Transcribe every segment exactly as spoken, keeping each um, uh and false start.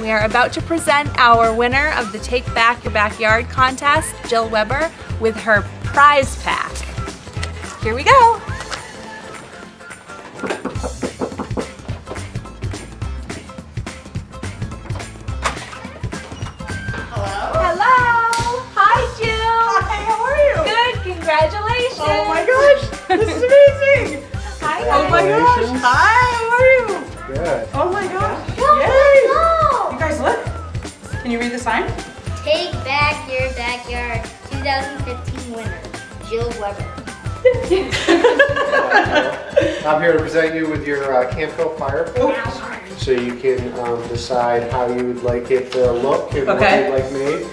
We are about to present our winner of the Take Back Your Backyard contest, Jill Webber, with her prize pack. Here we go. Congratulations! Oh my gosh, this is amazing! Hi guys! Oh my gosh! Hi, how are you? Good. Oh my gosh! Go, yay! Go. You guys look! Can you read the sign? Take Back Your Backyard twenty fifteen winner, Jill Webber. I'm here to present you with your uh, Campville fire pit. Oh, so you can um, decide how you would like it to look and okay. what you'd like made.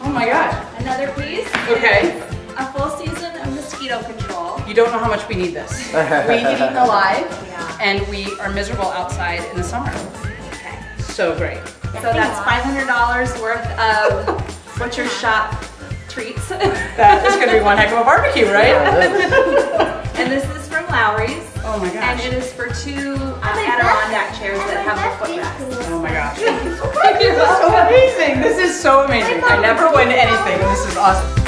Oh my gosh! Another piece. Okay. A full season of mosquito control. You don't know how much we need this. We get eaten alive, yeah. and we are miserable outside in the summer. Okay. So great. That's so that's five hundred dollars worth of butcher shop treats. That is going to be one heck of a barbecue, right? Yeah, and this is from Lowery's. Oh my gosh. And it is for two Adirondack chairs that have a footrest. Oh my gosh. This is so amazing. This is so amazing. I never win anything. This is awesome.